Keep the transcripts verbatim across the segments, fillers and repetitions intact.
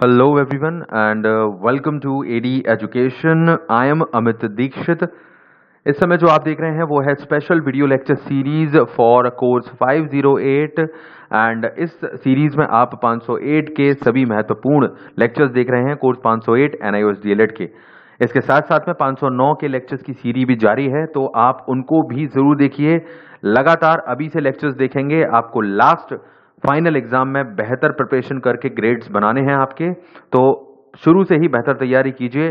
Hello everyone and uh, welcome to A D Education. I am Amit Dikshit. इस समय जो आप देख रहे हैं वो है special video lecture series for course five zero eight and इस सीरीज में आप पाँच सौ आठ के सभी महत्वपूर्ण लेक्चर्स देख रहे हैं कोर्स पाँच सौ आठ N I O S D L E D के। इसके साथ साथ में पाँच सौ नौ के लेक्चर्स की सीरीज भी जारी है, तो आप उनको भी जरूर देखिए। लगातार अभी से लेक्चर्स देखेंगे, आपको लास्ट फाइनल एग्जाम में बेहतर प्रिपरेशन करके ग्रेड्स बनाने हैं आपके, तो शुरू से ही बेहतर तैयारी कीजिए।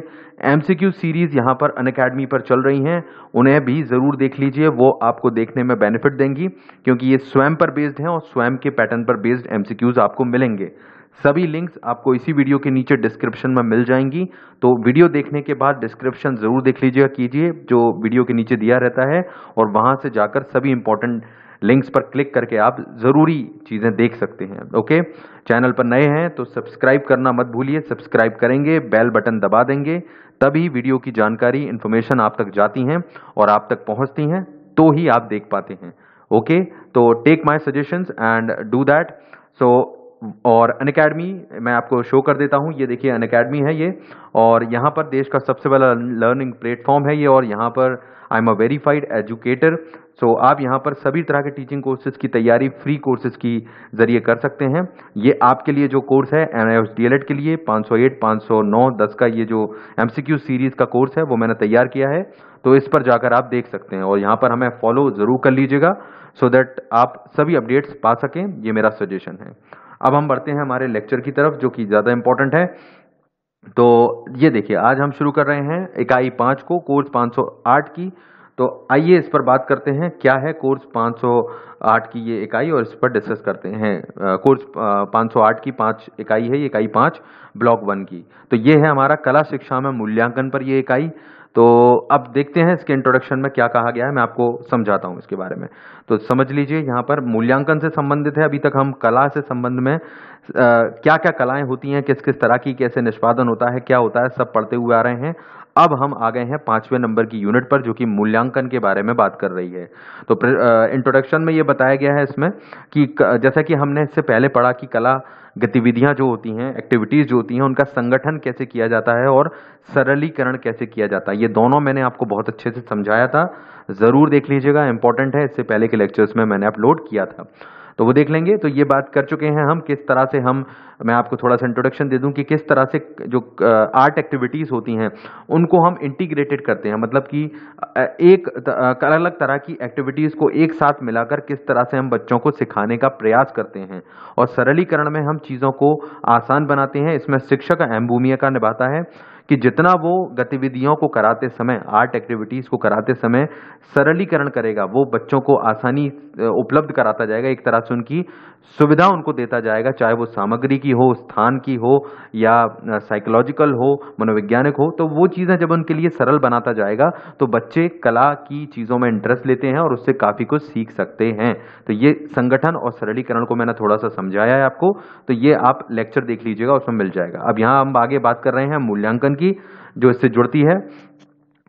एमसीक्यू सीरीज यहाँ पर अनअकैडमी पर चल रही हैं, उन्हें भी जरूर देख लीजिए, वो आपको देखने में बेनिफिट देंगी क्योंकि ये स्वयं पर बेस्ड हैं और स्वयं के पैटर्न पर बेस्ड एमसीक्यूज आपको मिलेंगे। सभी लिंक्स आपको इसी वीडियो के नीचे डिस्क्रिप्शन में मिल जाएंगी, तो वीडियो देखने के बाद डिस्क्रिप्शन जरूर देख लीजिएगा कीजिए जो वीडियो के नीचे दिया रहता है, और वहां से जाकर सभी इंपॉर्टेंट लिंक्स पर क्लिक करके आप जरूरी चीजें देख सकते हैं। ओके, चैनल पर नए हैं तो सब्सक्राइब करना मत भूलिए, सब्सक्राइब करेंगे, बेल बटन दबा देंगे, तभी वीडियो की जानकारी इंफॉर्मेशन आप तक जाती हैं और आप तक पहुंचती हैं, तो ही आप देख पाते हैं। ओके, तो take my suggestions and do that. So और अनअकैडमी मैं आपको शो कर देता हूं, ये देखिए अनअकैडमी है ये, और यहाँ पर देश का सबसे बड़ा लर्निंग प्लेटफॉर्म है ये, और यहाँ पर I am a verified educator. So आप यहाँ पर सभी तरह के टीचिंग कोर्सेज की तैयारी फ्री कोर्सेज की जरिए कर सकते हैं। ये आपके लिए जो कोर्स है N I O S D L E D के लिए पाँच सौ आठ, पाँच सौ नौ, दस का ये जो एमसीक्यू सीरीज का कोर्स है वो मैंने तैयार किया है, तो इस पर जाकर आप देख सकते हैं और यहाँ पर हमें फॉलो जरूर कर लीजिएगा सो दैट आप सभी अपडेट्स पा सकें, ये मेरा सजेशन है। अब हम बढ़ते हैं हमारे लेक्चर की तरफ जो कि ज़्यादा इंपॉर्टेंट है। तो ये देखिए आज हम शुरू कर रहे हैं इकाई पाँच को, कोर्स पाँच सौ आठ की, तो आइए इस पर बात करते हैं क्या है कोर्स पाँच सौ आठ की ये इकाई, और इस पर डिस्कस करते हैं। कोर्स पाँच सौ आठ की पाँच इकाई है, ये इकाई पाँच ब्लॉक वन की, तो ये है हमारा कला शिक्षा में मूल्यांकन पर ये इकाई। तो अब देखते हैं इसके इंट्रोडक्शन में क्या कहा गया है, मैं आपको समझाता हूं इसके बारे में, तो समझ लीजिए। यहाँ पर मूल्यांकन से संबंधित है, अभी तक हम कला से संबंध में क्या क्या कलाएं होती हैं, किस किस तरह की, कैसे निष्पादन होता है, क्या होता है, सब पढ़ते हुए आ रहे हैं। अब हम आ गए हैं पांचवें नंबर की यूनिट पर जो कि मूल्यांकन के बारे में बात कर रही है। तो इंट्रोडक्शन में ये बताया गया है इसमें कि जैसा कि हमने इससे पहले पढ़ा कि कला गतिविधियां जो होती हैं, एक्टिविटीज़ जो होती हैं, उनका संगठन कैसे किया जाता है और सरलीकरण कैसे किया जाता है, ये दोनों मैंने आपको बहुत अच्छे से समझाया था, ज़रूर देख लीजिएगा, इंपॉर्टेंट है, इससे पहले के लेक्चर्स में मैंने अपलोड किया था, तो वो देख लेंगे। तो ये बात कर चुके हैं हम किस तरह से हम, मैं आपको थोड़ा सा इंट्रोडक्शन दे दूं कि किस तरह से जो आर्ट एक्टिविटीज़ होती हैं उनको हम इंटीग्रेटेड करते हैं, मतलब कि एक अलग अलग तरह की एक्टिविटीज़ को एक साथ मिलाकर किस तरह से हम बच्चों को सिखाने का प्रयास करते हैं, और सरलीकरण में हम चीज़ों को आसान बनाते हैं। इसमें शिक्षक अहम भूमिका निभाता है कि जितना वो गतिविधियों को कराते समय, आर्ट एक्टिविटीज़ को कराते समय सरलीकरण करेगा, वो बच्चों को आसानी उपलब्ध कराता जाएगा, एक तरह से उनकी सुविधा उनको देता जाएगा, चाहे वो सामग्री की हो, स्थान की हो, या साइकोलॉजिकल हो, मनोवैज्ञानिक हो, तो वो चीज़ें जब उनके लिए सरल बनाता जाएगा तो बच्चे कला की चीज़ों में इंटरेस्ट लेते हैं और उससे काफ़ी कुछ सीख सकते हैं। तो ये संगठन और सरलीकरण को मैंने थोड़ा सा समझाया है आपको, तो ये आप लेक्चर देख लीजिएगा, उसमें मिल जाएगा। अब यहाँ हम आगे बात कर रहे हैं मूल्यांकन की जो इससे जुड़ती है।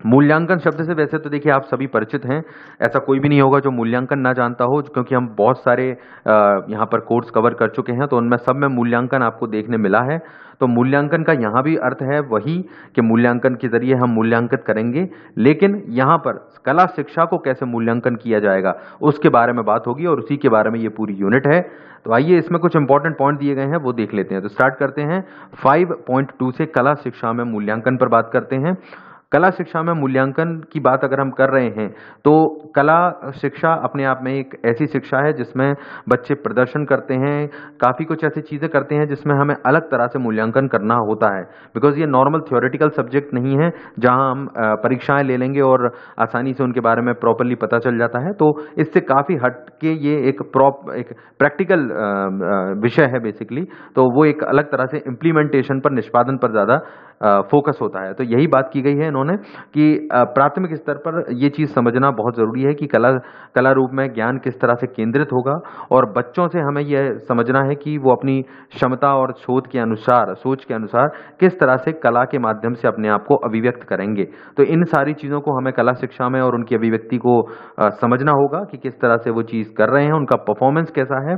मूल्यांकन शब्द से वैसे तो देखिए आप सभी परिचित हैं, ऐसा कोई भी नहीं होगा जो मूल्यांकन ना जानता हो, क्योंकि हम बहुत सारे यहाँ पर कोर्स कवर कर चुके हैं तो उनमें सब में मूल्यांकन आपको देखने मिला है। तो मूल्यांकन का यहाँ भी अर्थ है वही कि मूल्यांकन के जरिए हम मूल्यांकित करेंगे, लेकिन यहाँ पर कला शिक्षा को कैसे मूल्यांकन किया जाएगा उसके बारे में बात होगी, और उसी के बारे में ये पूरी यूनिट है। तो आइए इसमें कुछ इंपॉर्टेंट पॉइंट दिए गए हैं वो देख लेते हैं। तो स्टार्ट करते हैं फाइव पॉइंट टू से, कला शिक्षा में मूल्यांकन पर बात करते हैं। कला शिक्षा में मूल्यांकन की बात अगर हम कर रहे हैं तो कला शिक्षा अपने आप में एक ऐसी शिक्षा है जिसमें बच्चे प्रदर्शन करते हैं, काफ़ी कुछ ऐसी चीज़ें करते हैं जिसमें हमें अलग तरह से मूल्यांकन करना होता है, बिकॉज ये नॉर्मल थ्योरेटिकल सब्जेक्ट नहीं है जहां हम परीक्षाएं ले लेंगे और आसानी से उनके बारे में प्रॉपरली पता चल जाता है, तो इससे काफ़ी हट के ये एक प्रॉप एक प्रैक्टिकल विषय है बेसिकली, तो वो एक अलग तरह से इम्प्लीमेंटेशन पर, निष्पादन पर ज़्यादा फोकस होता है। तो यही बात की गई है उन्होंने कि प्राथमिक स्तर पर ये चीज़ समझना बहुत ज़रूरी है कि कला कला रूप में ज्ञान किस तरह से केंद्रित होगा, और बच्चों से हमें यह समझना है कि वो अपनी क्षमता और शोध के अनुसार सोच के अनुसार किस तरह से कला के माध्यम से अपने आप को अभिव्यक्त करेंगे। तो इन सारी चीज़ों को हमें कला शिक्षा में और उनकी अभिव्यक्ति को समझना होगा कि किस तरह से वो चीज़ कर रहे हैं, उनका परफॉर्मेंस कैसा है,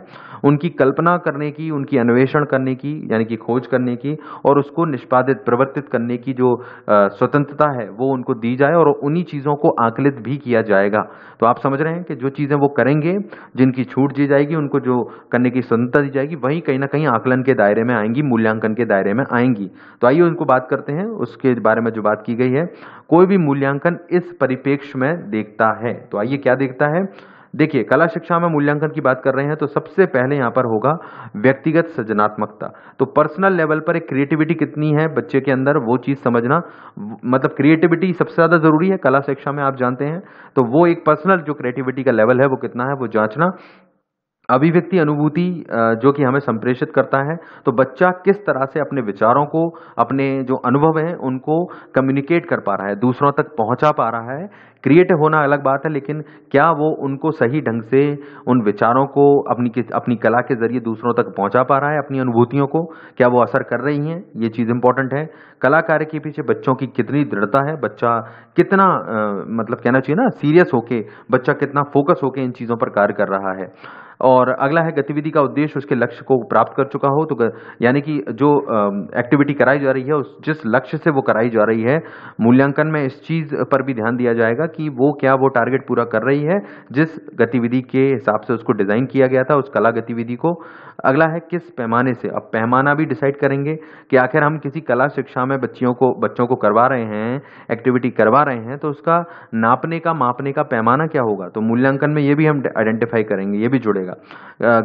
उनकी कल्पना करने की, उनकी अन्वेषण करने की यानी कि खोज करने की और उसको निष्पादित प्रवर्तित करने की जो स्वतंत्रता है वो उनको दी जाए और उन्हीं चीज़ों को आकलित भी किया जाएगा। तो आप समझ रहे हैं कि जो चीज़ें वो करेंगे, जिनकी छूट दी जाएगी, उनको जो करने की स्वतंत्रता दी जाएगी वही कहीं ना कहीं आकलन के दायरे में आएंगी, मूल्यांकन के दायरे में आएंगी। तो आइए उनको बात करते हैं उसके बारे में जो बात की गई है। कोई भी मूल्यांकन इस परिपेक्ष में देखता है, तो आइए क्या देखता है। देखिए, कला शिक्षा में मूल्यांकन की बात कर रहे हैं तो सबसे पहले यहाँ पर होगा व्यक्तिगत सृजनात्मकता। तो पर्सनल लेवल पर एक क्रिएटिविटी कितनी है बच्चे के अंदर, वो चीज़ समझना, मतलब क्रिएटिविटी सबसे ज़्यादा ज़रूरी है कला शिक्षा में, आप जानते हैं। तो वो एक पर्सनल जो क्रिएटिविटी का लेवल है वो कितना है वो जांचना। अभिव्यक्ति अनुभूति जो कि हमें संप्रेषित करता है, तो बच्चा किस तरह से अपने विचारों को, अपने जो अनुभव हैं उनको कम्युनिकेट कर पा रहा है, दूसरों तक पहुंचा पा रहा है। क्रिएटिव होना अलग बात है, लेकिन क्या वो उनको सही ढंग से उन विचारों को अपनी अपनी कला के जरिए दूसरों तक पहुंचा पा रहा है, अपनी अनुभूतियों को क्या वो असर कर रही हैं, ये चीज़ इंपॉर्टेंट है। कला कार्य के पीछे बच्चों की कितनी दृढ़ता है, बच्चा कितना आ, मतलब कहना चाहिए ना सीरियस होके, बच्चा कितना फोकस होके इन चीज़ों पर कार्य कर रहा है। और अगला है गतिविधि का उद्देश्य उसके लक्ष्य को प्राप्त कर चुका हो, तो यानी कि जो एक्टिविटी कराई जा रही है उस जिस लक्ष्य से वो कराई जा रही है, मूल्यांकन में इस चीज़ पर भी ध्यान दिया जाएगा कि वो क्या वो टारगेट पूरा कर रही है जिस गतिविधि के हिसाब से उसको डिज़ाइन किया गया था, उस कला गतिविधि को। अगला है किस पैमाने से, अब पैमाना भी डिसाइड करेंगे कि आखिर हम किसी कला शिक्षा में बच्चियों को बच्चों को करवा रहे हैं, एक्टिविटी करवा रहे हैं, तो उसका नापने का मापने का पैमाना क्या होगा। तो मूल्यांकन में ये भी हम आइडेंटिफाई करेंगे, ये भी जुड़ेगा।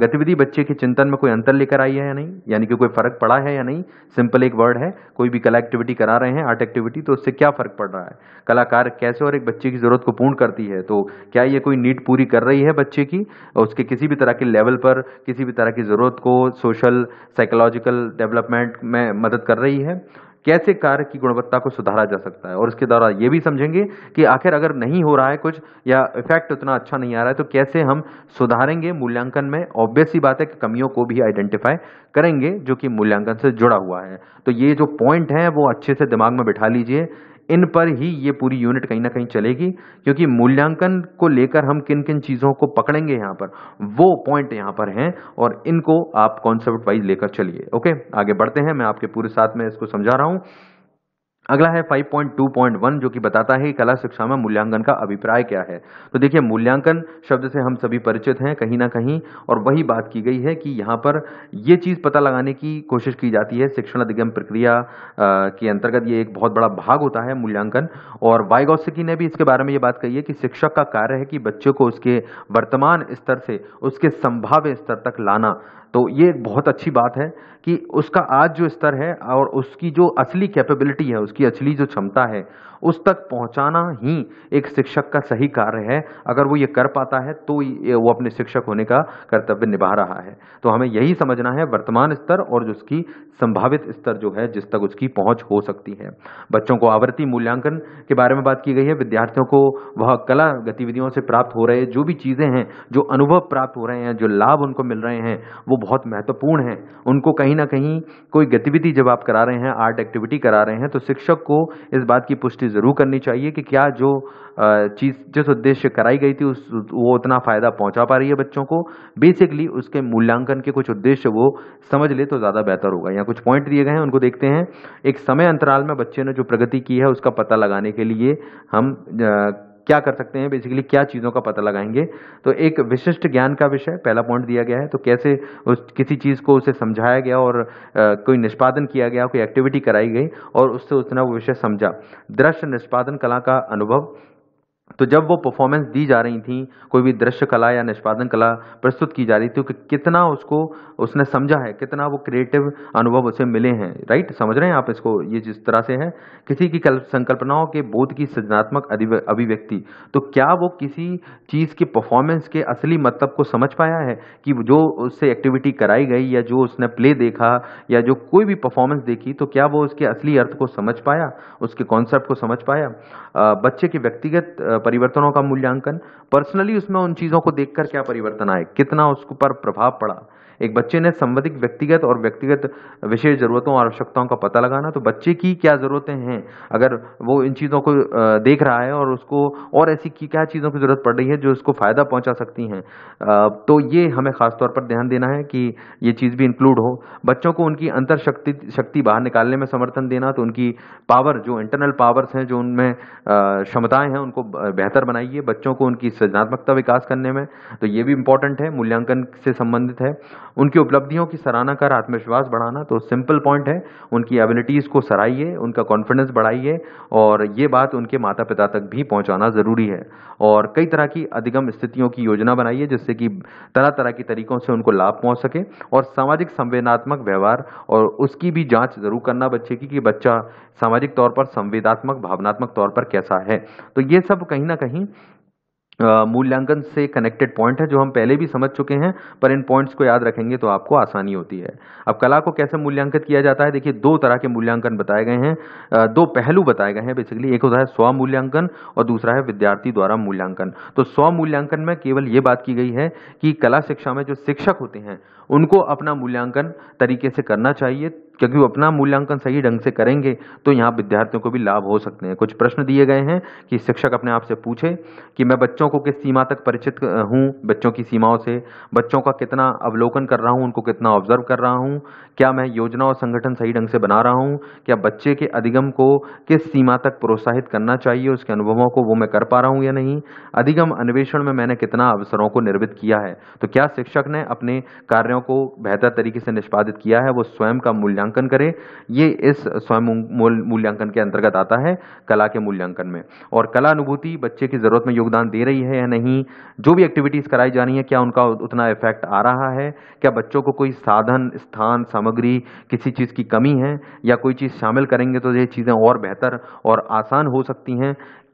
गतिविधि बच्चे के चिंतन में कोई अंतर लेकर आई है या नहीं, यानी कि कोई फर्क पड़ा है या नहीं। सिंपल एक वर्ड है, कोई भी कला एक्टिविटी करा रहे हैं, आर्ट एक्टिविटी, तो उससे क्या फर्क पड़ रहा है, कलाकार कैसे और एक बच्चे की जरूरत को पूर्ण करती है। तो क्या ये कोई नीड पूरी कर रही है बच्चे की, उसके किसी भी तरह के लेवल पर किसी भी तरह की जरूरत को सोशल साइकोलॉजिकल डेवलपमेंट में मदद कर रही है। कैसे कार्य की गुणवत्ता को सुधारा जा सकता है, और इसके दौरान ये भी समझेंगे कि आखिर अगर नहीं हो रहा है कुछ या इफेक्ट उतना अच्छा नहीं आ रहा है तो कैसे हम सुधारेंगे मूल्यांकन में। ऑब्वियस सी बात है कि कमियों को भी आइडेंटिफाई करेंगे जो कि मूल्यांकन से जुड़ा हुआ है। तो ये जो पॉइंट है वो अच्छे से दिमाग में बिठा लीजिए, इन पर ही ये पूरी यूनिट कहीं ना कहीं चलेगी, क्योंकि मूल्यांकन को लेकर हम किन किन चीज़ों को पकड़ेंगे यहाँ पर वो पॉइंट यहाँ पर हैं, और इनको आप कॉन्सेप्ट वाइज लेकर चलिए। ओके, आगे बढ़ते हैं, मैं आपके पूरे साथ में इसको समझा रहा हूँ। अगला है पाँच पॉइंट दो पॉइंट एक जो कि बताता है कि कला शिक्षा में मूल्यांकन का अभिप्राय क्या है। तो देखिए, मूल्यांकन शब्द से हम सभी परिचित हैं कहीं ना कहीं, और वही बात की गई है कि यहाँ पर ये चीज़ पता लगाने की कोशिश की जाती है। शिक्षण अधिगम प्रक्रिया के अंतर्गत ये एक बहुत बड़ा भाग होता है मूल्यांकन, और वाइगोत्स्की ने भी इसके बारे में ये बात कही है कि शिक्षक का कार्य है कि बच्चे को उसके वर्तमान स्तर से उसके संभाव्य स्तर तक लाना। तो ये एक बहुत अच्छी बात है कि उसका आज जो स्तर है और उसकी जो असली कैपेबिलिटी है, उसकी असली जो क्षमता है उस तक पहुंचाना ही एक शिक्षक का सही कार्य है। अगर वो ये कर पाता है तो वो अपने शिक्षक होने का कर्तव्य निभा रहा है। तो हमें यही समझना है वर्तमान स्तर और उसकी संभावित स्तर जो है जिस तक उसकी पहुंच हो सकती है। बच्चों को आवर्ती मूल्यांकन के बारे में बात की गई है। विद्यार्थियों को वह कला गतिविधियों से प्राप्त हो रहे जो भी चीज़ें हैं, जो अनुभव प्राप्त हो रहे हैं, जो लाभ उनको मिल रहे हैं वो बहुत महत्वपूर्ण है। उनको कहीं ना कहीं कोई गतिविधि जब आप करा रहे हैं, आर्ट एक्टिविटी करा रहे हैं, तो शिक्षक को इस बात की पुष्टि जरूर करनी चाहिए कि क्या जो चीज़ जिस उद्देश्य कराई गई थी उस वो उतना फ़ायदा पहुंचा पा रही है बच्चों को। बेसिकली उसके मूल्यांकन के कुछ उद्देश्य वो समझ ले तो ज़्यादा बेहतर होगा। यहाँ कुछ पॉइंट दिए गए हैं, उनको देखते हैं। एक समय अंतराल में बच्चे ने जो प्रगति की है उसका पता लगाने के लिए हम आ, क्या कर सकते हैं, बेसिकली क्या चीज़ों का पता लगाएंगे। तो एक विशिष्ट ज्ञान का विषय पहला पॉइंट दिया गया है, तो कैसे उस किसी चीज़ को उसे समझाया गया और आ, कोई निष्पादन किया गया, कोई एक्टिविटी कराई गई और उससे उसने वो विषय समझा। दृश्य निष्पादन कला का अनुभव, तो जब वो परफॉर्मेंस दी जा रही थी, कोई भी दृश्य कला या निष्पादन कला प्रस्तुत की जा रही थी, कि कितना उसको उसने समझा है, कितना वो क्रिएटिव अनुभव उसे मिले हैं, राइट, समझ रहे हैं आप इसको, ये जिस तरह से है किसी की संकल्पनाओं के बोध की सृजनात्मक अभिव्यक्ति। तो क्या वो किसी चीज़ के परफॉर्मेंस के असली मतलब को समझ पाया है कि जो उससे एक्टिविटी कराई गई या जो उसने प्ले देखा या जो कोई भी परफॉर्मेंस देखी, तो क्या वो उसके असली अर्थ को समझ पाया, उसके कॉन्सेप्ट को समझ पाया। आ, बच्चे के व्यक्तिगत परिवर्तनों का मूल्यांकन, पर्सनली उसमें उन चीज़ों को देखकर क्या परिवर्तन आए, कितना उसको पर प्रभाव पड़ा। एक बच्चे ने संबंधित व्यक्तिगत और व्यक्तिगत विशेष ज़रूरतों और आवश्यकताओं का पता लगाना, तो बच्चे की क्या ज़रूरतें हैं, अगर वो इन चीज़ों को देख रहा है और उसको और ऐसी की क्या चीज़ों की ज़रूरत पड़ रही है जो उसको फ़ायदा पहुंचा सकती हैं, तो ये हमें ख़ासतौर पर ध्यान देना है कि ये चीज़ भी इंक्लूड हो। बच्चों को उनकी अंतर शक्ति शक्ति बाहर निकालने में समर्थन देना, तो उनकी पावर जो इंटरनल पावर्स हैं, जो उनमें क्षमताएँ हैं, उनको बेहतर बनाइए। बच्चों को उनकी सृजनात्मकता विकास करने में, तो ये भी इंपॉर्टेंट है, मूल्यांकन से संबंधित है। उनकी उपलब्धियों की सराहना कर आत्मविश्वास बढ़ाना, तो सिंपल पॉइंट है, उनकी एबिलिटीज़ को सराहिए, उनका कॉन्फिडेंस बढ़ाइए और ये बात उनके माता पिता तक भी पहुंचाना ज़रूरी है। और कई तरह की अधिगम स्थितियों की योजना बनाइए जिससे कि तरह तरह के तरीक़ों से उनको लाभ पहुंच सके। और सामाजिक संवेदनात्मक व्यवहार, और उसकी भी जाँच ज़रूर करना बच्चे की कि बच्चा सामाजिक तौर पर संवेदनात्मक भावनात्मक तौर पर कैसा है। तो ये सब कहीं ना कहीं Uh, मूल्यांकन से कनेक्टेड पॉइंट है जो हम पहले भी समझ चुके हैं, पर इन पॉइंट्स को याद रखेंगे तो आपको आसानी होती है। अब कला को कैसे मूल्यांकित किया जाता है, देखिए दो तरह के मूल्यांकन बताए गए हैं, uh, दो पहलू बताए गए हैं बेसिकली। एक होता है स्व मूल्यांकन और दूसरा है विद्यार्थी द्वारा मूल्यांकन। तो स्व मूल्यांकन में केवल ये बात की गई है कि कला शिक्षा में जो शिक्षक होते हैं उनको अपना मूल्यांकन तरीके से करना चाहिए, क्योंकि वो अपना मूल्यांकन सही ढंग से करेंगे तो यहाँ विद्यार्थियों को भी लाभ हो सकते हैं। कुछ प्रश्न दिए गए हैं कि शिक्षक अपने आप से पूछे कि मैं बच्चों को किस सीमा तक परिचित हूँ, बच्चों की सीमाओं से, बच्चों का कितना अवलोकन कर रहा हूँ, उनको कितना ऑब्जर्व कर रहा हूँ, क्या मैं योजना और संगठन सही ढंग से बना रहा हूँ, क्या बच्चे के अधिगम को किस सीमा तक प्रोत्साहित करना चाहिए, उसके अनुभवों को वो मैं कर पा रहा हूँ या नहीं, अधिगम अन्वेषण में मैंने कितना अवसरों को निर्मित किया है, तो क्या शिक्षक ने अपने कार्यों को बेहतर तरीके से निष्पादित किया है, वो स्वयं का मूल्यांकन करें। ये इस स्वयं मूल्यांकन के अंतर्गत आता है कला के मूल्यांकन में। और कला अनुभूति बच्चे की जरूरत में योगदान दे रही है या नहीं, जो भी एक्टिविटीज कराई जा रही है क्या उनका उतना इफेक्ट आ रहा है, क्या बच्चों को कोई साधन स्थान सामग्री किसी चीज की कमी है या कोई चीज शामिल करेंगे तो ये चीजें और बेहतर और आसान हो सकती हैं,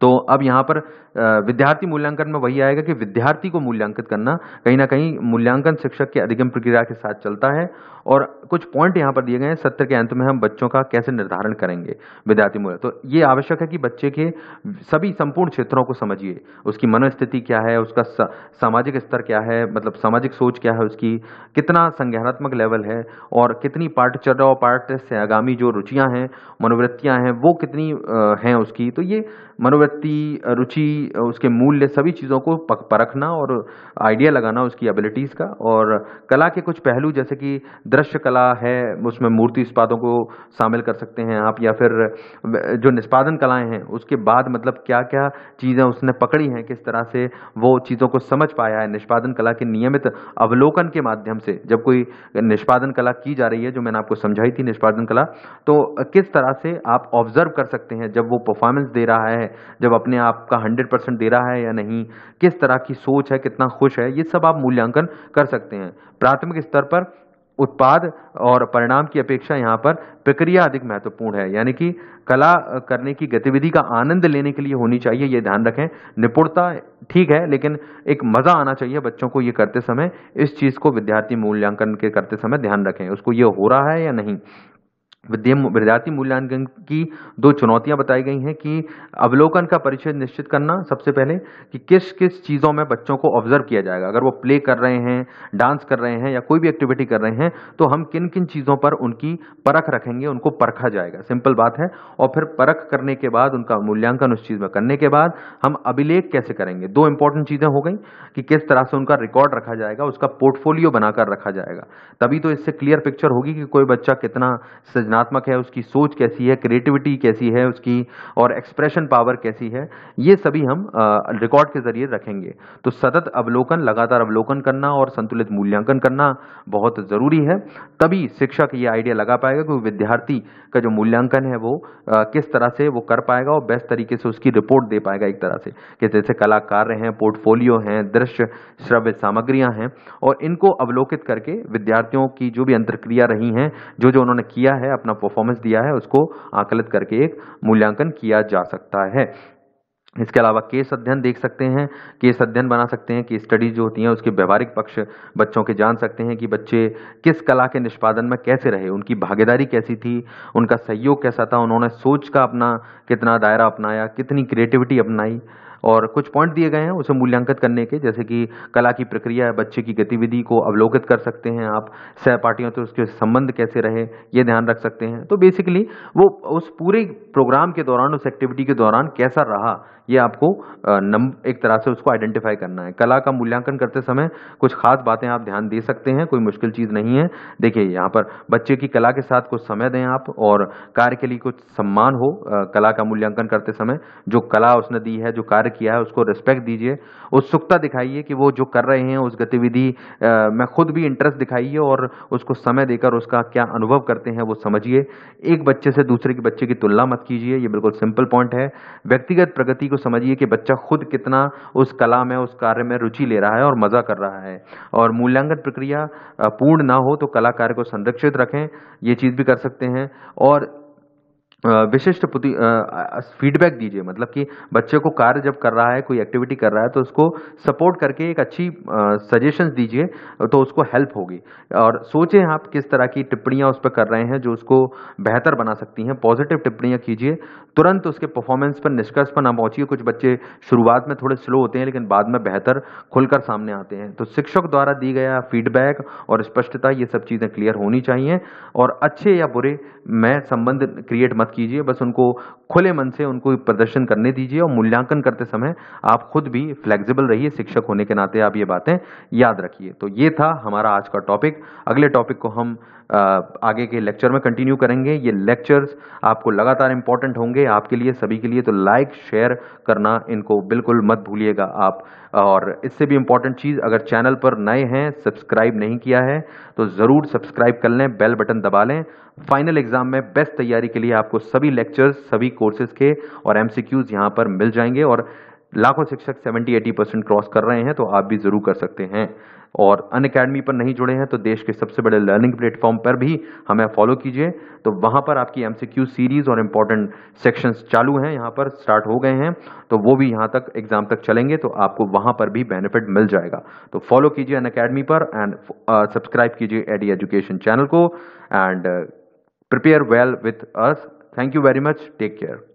तो अब यहाँ पर विद्यार्थी मूल्यांकन में वही आएगा कि विद्यार्थी को मूल्यांकित करना, कहीं ना कहीं मूल्यांकन शिक्षक के अधिगम प्रक्रिया के साथ चलता है। और कुछ पॉइंट यहाँ पर दिए गए हैं, सत्र के अंत में हम बच्चों का कैसे निर्धारण करेंगे विद्यार्थी मूल्य, तो ये आवश्यक है कि बच्चे के सभी संपूर्ण क्षेत्रों को समझिए, उसकी मनोस्थिति क्या है, उसका सामाजिक स्तर क्या है, मतलब सामाजिक सोच क्या है, उसकी कितना संज्ञानात्मक लेवल है और कितनी पाठचर्या और पाठ्य से आगामी जो रुचियाँ हैं मनोवृत्तियाँ हैं वो कितनी हैं उसकी, तो ये मनोवृत्ति रुचि उसके मूल्य सभी चीज़ों को परखना और आइडिया लगाना उसकी एबिलिटीज़ का। और कला के कुछ पहलू जैसे कि दृश्य कला है, उसमें मूर्ति उत्पादों को शामिल कर सकते हैं आप, या फिर जो निष्पादन कलाएं हैं उसके बाद मतलब क्या क्या चीज़ें उसने पकड़ी हैं, किस तरह से वो चीज़ों को समझ पाया है, निष्पादन कला के नियमित अवलोकन के माध्यम से जब कोई निष्पादन कला की जा रही है, जो मैंने आपको समझाई थी निष्पादन कला, तो किस तरह से आप ऑब्जर्व कर सकते हैं जब वो परफॉर्मेंस दे रहा है, जब अपने आप का हंड्रेड परसेंट दे रहा है या नहीं, किस तरह की सोच है, कितना खुश है, ये सब आप मूल्यांकन कर सकते हैं। प्राथमिक स्तर पर उत्पाद और परिणाम की अपेक्षा यहाँ पर प्रक्रिया अधिक महत्वपूर्ण है, यानी कि कला करने की गतिविधि का आनंद लेने के लिए होनी चाहिए, ये ध्यान रखें। निपुणता ठीक है लेकिन एक मज़ा आना चाहिए बच्चों को ये करते समय, इस चीज़ को विद्यार्थी मूल्यांकन के करते समय ध्यान रखें, उसको ये हो रहा है या नहीं। विद्यार्थी मूल्यांकन की दो चुनौतियां बताई गई हैं कि अवलोकन का परिचय निश्चित करना, सबसे पहले कि किस किस चीज़ों में बच्चों को ऑब्जर्व किया जाएगा। अगर वो प्ले कर रहे हैं, डांस कर रहे हैं या कोई भी एक्टिविटी कर रहे हैं तो हम किन किन चीज़ों पर उनकी परख रखेंगे, उनको परखा जाएगा, सिंपल बात है। और फिर परख करने के बाद, उनका मूल्यांकन उस चीज़ में करने के बाद हम अभिलेख कैसे करेंगे, दो इंपॉर्टेंट चीज़ें हो गई कि किस तरह से उनका रिकॉर्ड रखा जाएगा, उसका पोर्टफोलियो बनाकर रखा जाएगा। तभी तो इससे क्लियर पिक्चर होगी कि कोई बच्चा कितना सृजनात्मक है, उसकी सोच कैसी है, क्रिएटिविटी कैसी है उसकी, और एक्सप्रेशन पावर कैसी है। ये सभी हम रिकॉर्ड के जरिए रखेंगे। तो सतत अवलोकन, लगातार अवलोकन करना और संतुलित मूल्यांकन करना बहुत ज़रूरी है। तभी शिक्षक ये आइडिया लगा पाएगा कि विद्यार्थी का जो मूल्यांकन है वो आ, किस तरह से वो कर पाएगा और बेस्ट तरीके से उसकी रिपोर्ट दे पाएगा। एक तरह से कि जैसे कलाकार हैं, पोर्टफोलियो हैं, दृश्य श्रव्य सामग्रियां हैं, और इनको अवलोकित करके विद्यार्थियों की जो भी अंतरक्रिया रही हैं, जो जो उन्होंने किया है, अपना परफॉर्मेंस दिया है, उसको आकलित करके एक मूल्यांकन किया जा सकता है। इसके अलावा केस अध्ययन देख सकते हैं, केस अध्ययन बना सकते हैं, केस स्टडीज जो होती हैं उसके व्यवहारिक पक्ष बच्चों के जान सकते हैं कि बच्चे किस कला के निष्पादन में कैसे रहे, उनकी भागीदारी कैसी थी, उनका सहयोग कैसा था, उन्होंने सोच का अपना कितना दायरा अपनाया, कितनी क्रिएटिविटी अपनाई। और कुछ पॉइंट दिए गए हैं उसे मूल्यांकन करने के, जैसे कि कला की प्रक्रिया, बच्चे की गतिविधि को अवलोकित कर सकते हैं आप, सहपाठियों तो उसके संबंध कैसे रहे ये ध्यान रख सकते हैं। तो बेसिकली वो उस पूरे प्रोग्राम के दौरान, उस एक्टिविटी के दौरान कैसा रहा, ये आपको नंबर एक तरह से उसको आइडेंटिफाई करना है। कला का मूल्यांकन करते समय कुछ खास बातें आप ध्यान दे सकते हैं, कोई मुश्किल चीज़ नहीं है। देखिए यहाँ पर बच्चे की कला के साथ कुछ समय दें आप, और कार्य के लिए कुछ सम्मान हो। कला का मूल्यांकन करते समय जो कला उसने दी है, जो कार्य किया है, उसको रिस्पेक्ट दीजिए। उत्सुकता दिखाइए कि वो जो कर रहे हैं उस गतिविधि में खुद भी इंटरेस्ट दिखाइए, और उसको समय देकर उसका क्या अनुभव करते हैं वो समझिए। एक बच्चे से दूसरे के बच्चे की तुलना मत कीजिए, ये बिल्कुल सिंपल पॉइंट है। व्यक्तिगत प्रगति को समझिए कि बच्चा खुद कितना उस कला में, उस कार्य में रुचि ले रहा है और मजा कर रहा है। और मूल्यांकन प्रक्रिया पूर्ण ना हो तो कलाकार को संरक्षित रखें, ये चीज भी कर सकते हैं। और विशिष्ट फीडबैक दीजिए, मतलब कि बच्चे को कार्य जब कर रहा है, कोई एक्टिविटी कर रहा है तो उसको सपोर्ट करके एक अच्छी सजेशंस दीजिए, तो उसको हेल्प होगी। और सोचें आप किस तरह की टिप्पणियां उस पर कर रहे हैं जो उसको बेहतर बना सकती हैं, पॉजिटिव टिप्पणियां कीजिए। तुरंत उसके परफॉर्मेंस पर, निष्कर्ष पर ना पहुंचिए। कुछ बच्चे शुरुआत में थोड़े स्लो होते हैं लेकिन बाद में बेहतर खुलकर सामने आते हैं। तो शिक्षक द्वारा दी गया फीडबैक और स्पष्टता, ये सब चीज़ें क्लियर होनी चाहिए। और अच्छे या बुरे में संबंध क्रिएट मत कीजिए, बस उनको खुले मन से उनको प्रदर्शन करने दीजिए। और मूल्यांकन करते समय आप खुद भी फ्लेक्सिबल रहिए, शिक्षक होने के नाते आप ये बातें याद रखिए। तो ये था हमारा आज का टॉपिक। अगले टॉपिक को हम आगे के लेक्चर में कंटिन्यू करेंगे। ये लेक्चर्स आपको लगातार इंपॉर्टेंट होंगे आपके लिए, सभी के लिए। तो लाइक शेयर करना इनको बिल्कुल मत भूलिएगा आप। और इससे भी इम्पॉर्टेंट चीज़, अगर चैनल पर नए हैं, सब्सक्राइब नहीं किया है तो ज़रूर सब्सक्राइब कर लें, बेल बटन दबा लें। फाइनल एग्जाम में बेस्ट तैयारी के लिए आपको सभी लेक्चर्स, सभी कोर्सेज के और एमसीक्यूज यहाँ पर मिल जाएंगे। और लाखों शिक्षक सत्तर अस्सी परसेंट क्रॉस कर रहे हैं, तो आप भी ज़रूर कर सकते हैं। और अनअकैडमी पर नहीं जुड़े हैं तो देश के सबसे बड़े लर्निंग प्लेटफॉर्म पर भी हमें फॉलो कीजिए। तो वहाँ पर आपकी एमसीक्यू सीरीज़ और इम्पॉर्टेंट सेक्शंस चालू हैं, यहाँ पर स्टार्ट हो गए हैं, तो वो भी यहाँ तक एग्ज़ाम तक चलेंगे, तो आपको वहाँ पर भी बेनिफिट मिल जाएगा। तो फॉलो कीजिए अनअकैडमी पर, एंड सब्सक्राइब कीजिए एडी एजुकेशन चैनल को, and prepare well with us. Thank you very much, take care.